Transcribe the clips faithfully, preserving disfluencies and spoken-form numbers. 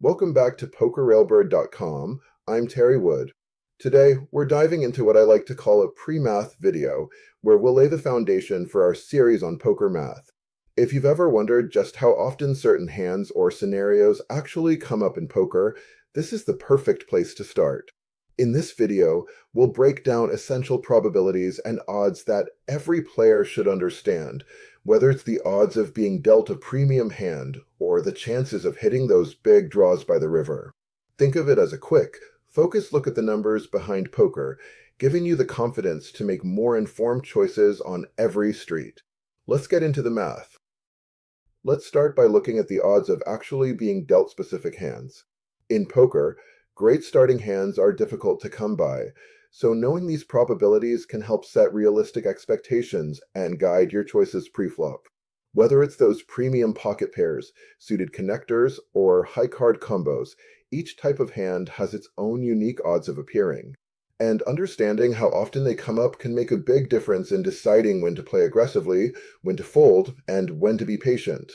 Welcome back to Poker Railbird dot com. I'm Terry Wood. Today, we're diving into what I like to call a pre-math video, where we'll lay the foundation for our series on poker math. If you've ever wondered just how often certain hands or scenarios actually come up in poker, this is the perfect place to start. In this video, we'll break down essential probabilities and odds that every player should understand, whether it's the odds of being dealt a premium hand or the chances of hitting those big draws by the river. Think of it as a quick, focused look at the numbers behind poker, giving you the confidence to make more informed choices on every street. Let's get into the math. Let's start by looking at the odds of actually being dealt specific hands. In poker, great starting hands are difficult to come by, so knowing these probabilities can help set realistic expectations and guide your choices preflop. Whether it's those premium pocket pairs, suited connectors, or high card combos, each type of hand has its own unique odds of appearing. And understanding how often they come up can make a big difference in deciding when to play aggressively, when to fold, and when to be patient.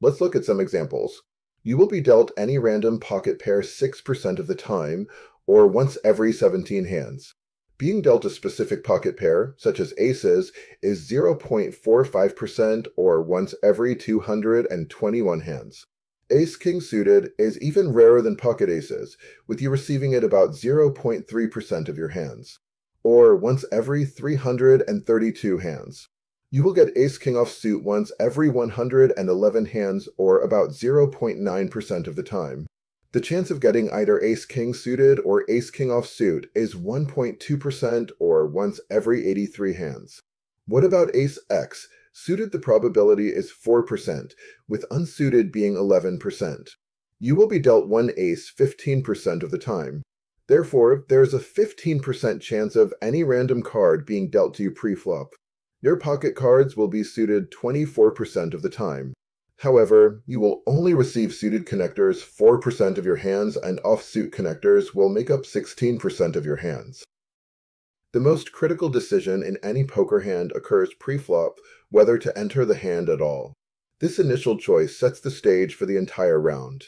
Let's look at some examples. You will be dealt any random pocket pair six percent of the time, or once every seventeen hands. Being dealt a specific pocket pair, such as aces, is zero point four five percent or once every two hundred twenty-one hands. Ace-king suited is even rarer than pocket aces, with you receiving it about zero point three percent of your hands, or once every three hundred thirty-two hands. You will get ace-king offsuit once every one hundred eleven hands, or about zero point nine percent of the time. The chance of getting either ace-king suited or ace-king offsuit is one point two percent, or once every eighty-three hands. What about ace-x? Suited, the probability is four percent, with unsuited being eleven percent. You will be dealt one ace fifteen percent of the time. Therefore, there is a fifteen percent chance of any random card being dealt to you preflop. Your pocket cards will be suited twenty-four percent of the time. However, you will only receive suited connectors four percent of your hands, and offsuit connectors will make up sixteen percent of your hands. The most critical decision in any poker hand occurs preflop, whether to enter the hand at all. This initial choice sets the stage for the entire round.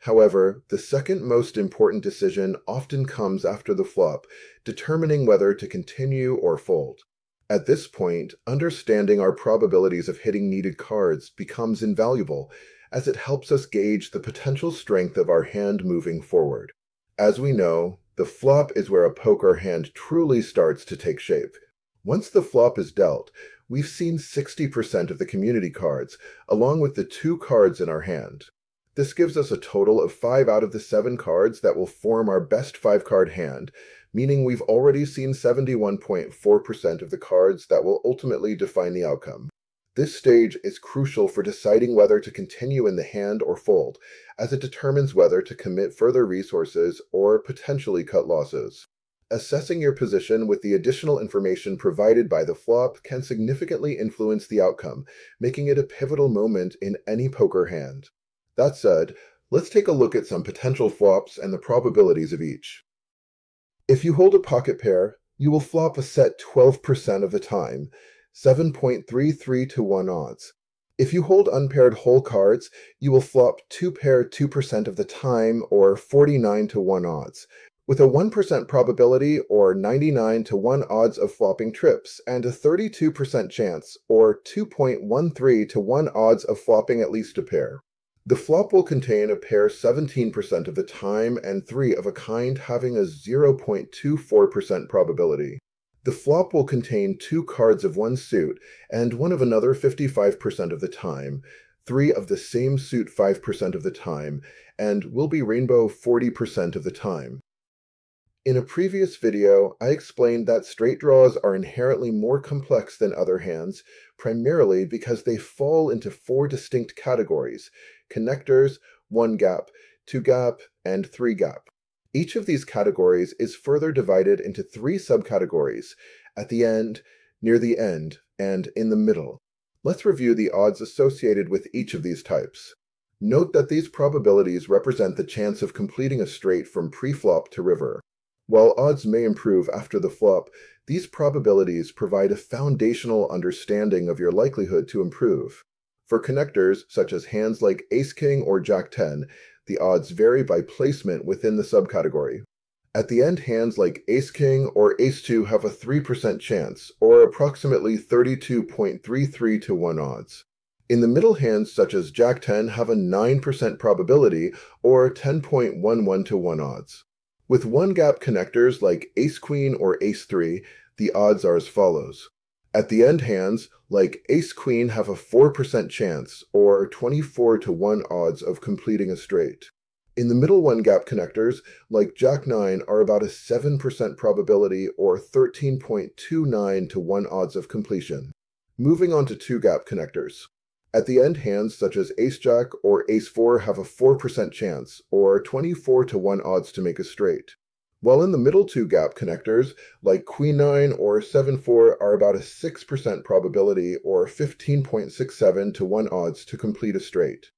However, the second most important decision often comes after the flop, determining whether to continue or fold. At this point, understanding our probabilities of hitting needed cards becomes invaluable, as it helps us gauge the potential strength of our hand moving forward. As we know, the flop is where a poker hand truly starts to take shape. Once the flop is dealt, we've seen sixty percent of the community cards, along with the two cards in our hand. This gives us a total of five out of the seven cards that will form our best five-card hand, meaning we've already seen seventy-one point four percent of the cards that will ultimately define the outcome. This stage is crucial for deciding whether to continue in the hand or fold, as it determines whether to commit further resources or potentially cut losses. Assessing your position with the additional information provided by the flop can significantly influence the outcome, making it a pivotal moment in any poker hand. That said, let's take a look at some potential flops and the probabilities of each. If you hold a pocket pair, you will flop a set twelve percent of the time, seven point three three to one odds. If you hold unpaired whole cards, you will flop two pair two percent of the time, or forty-nine to one odds, with a one percent probability or ninety-nine to one odds of flopping trips, and a thirty-two percent chance or two point one three to one odds of flopping at least a pair. The flop will contain a pair seventeen percent of the time and three of a kind, having a zero point two four percent probability. The flop will contain two cards of one suit and one of another fifty-five percent of the time, three of the same suit five percent of the time, and will be rainbow forty percent of the time. In a previous video, I explained that straight draws are inherently more complex than other hands, primarily because they fall into four distinct categories: connectors, one gap, two gap, and three gap. Each of these categories is further divided into three subcategories: at the end, near the end, and in the middle. Let's review the odds associated with each of these types. Note that these probabilities represent the chance of completing a straight from preflop to river. While odds may improve after the flop, these probabilities provide a foundational understanding of your likelihood to improve. For connectors, such as hands like ace-king or jack ten, The odds vary by placement within the subcategory. At the end, hands like ace-king or ace two have a three percent chance, or approximately thirty-two point three three to one odds. In the middle, hands such as jack ten have a nine percent probability, or ten point one one to one odds. With one-gap connectors like ace-queen or ace three, the odds are as follows. At the end, hands like ace-queen have a four percent chance, or twenty-four to one odds of completing a straight. In the middle one-gap connectors, like jack nine, are about a seven percent probability, or thirteen point two nine to one odds of completion. Moving on to two-gap connectors. At the end, hands such as ace-jack or ace four have a four percent chance, or twenty-four to one odds to make a straight. While in the middle two-gap connectors, like queen nine or seven four, are about a six percent probability, or fifteen point six seven to one odds to complete a straight.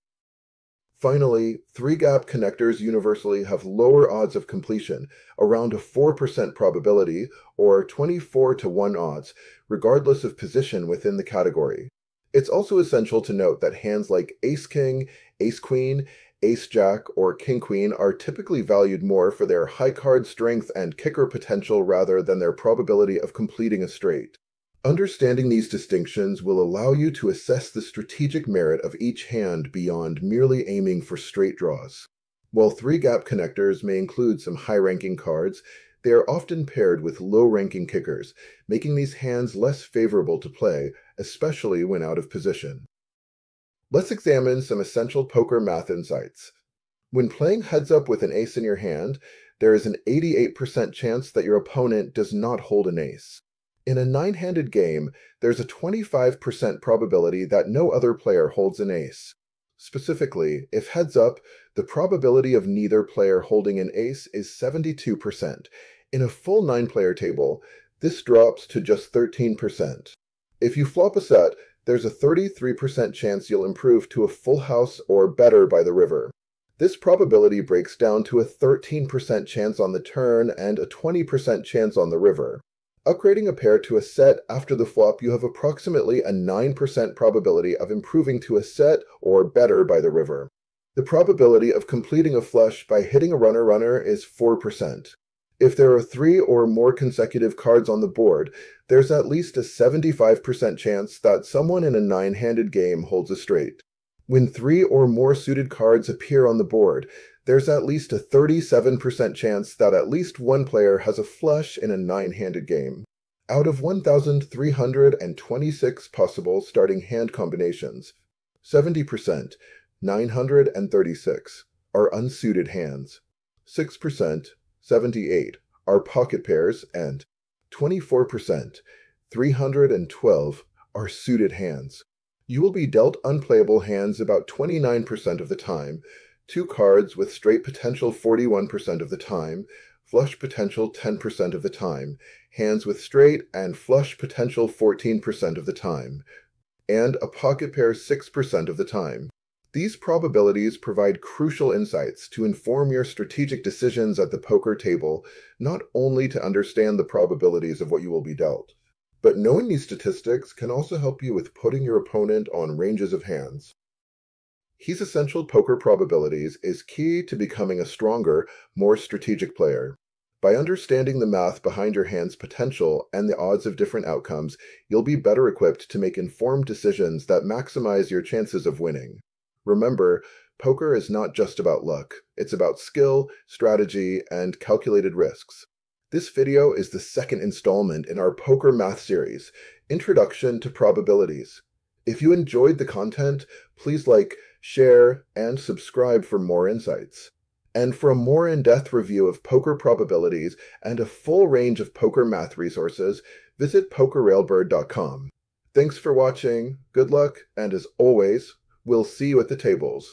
Finally, three-gap connectors universally have lower odds of completion, around a four percent probability, or twenty-four to one odds, regardless of position within the category. It's also essential to note that hands like ace-king, ace-queen, ace-jack, or king-queen are typically valued more for their high card strength and kicker potential rather than their probability of completing a straight. Understanding these distinctions will allow you to assess the strategic merit of each hand beyond merely aiming for straight draws. While three-gap connectors may include some high-ranking cards, they are often paired with low-ranking kickers, making these hands less favorable to play, especially when out of position. Let's examine some essential poker math insights. When playing heads-up with an ace in your hand, there is an eighty-eight percent chance that your opponent does not hold an ace. In a nine-handed game, there's a twenty-five percent probability that no other player holds an ace. Specifically, if heads-up, the probability of neither player holding an ace is seventy-two percent. In a full nine-player table, this drops to just thirteen percent. If you flop a set, there's a thirty-three percent chance you'll improve to a full house or better by the river. This probability breaks down to a thirteen percent chance on the turn and a twenty percent chance on the river. Upgrading a pair to a set after the flop, you have approximately a nine percent probability of improving to a set or better by the river. The probability of completing a flush by hitting a runner-runner is four percent. If there are three or more consecutive cards on the board, there's at least a seventy-five percent chance that someone in a nine-handed game holds a straight. When three or more suited cards appear on the board, there's at least a thirty-seven percent chance that at least one player has a flush in a nine-handed game. Out of one thousand three hundred twenty-six possible starting hand combinations, seventy percent, nine hundred thirty-six, are unsuited hands, six percent, seventy-eight, are pocket pairs, and twenty-four percent, three hundred twelve, are suited hands. You will be dealt unplayable hands about twenty-nine percent of the time, two cards with straight potential forty-one percent of the time, flush potential ten percent of the time, hands with straight and flush potential fourteen percent of the time, and a pocket pair six percent of the time. These probabilities provide crucial insights to inform your strategic decisions at the poker table, not only to understand the probabilities of what you will be dealt, but knowing these statistics can also help you with putting your opponent on ranges of hands. These essential poker probabilities is key to becoming a stronger, more strategic player. By understanding the math behind your hand's potential and the odds of different outcomes, you'll be better equipped to make informed decisions that maximize your chances of winning. Remember, poker is not just about luck. It's about skill, strategy, and calculated risks. This video is the second installment in our Poker Math series, Introduction to Probabilities. If you enjoyed the content, please like, share, and subscribe for more insights. And for a more in-depth review of poker probabilities and a full range of poker math resources, visit poker railbird dot com. Thanks for watching, good luck, and as always, we'll see you at the tables.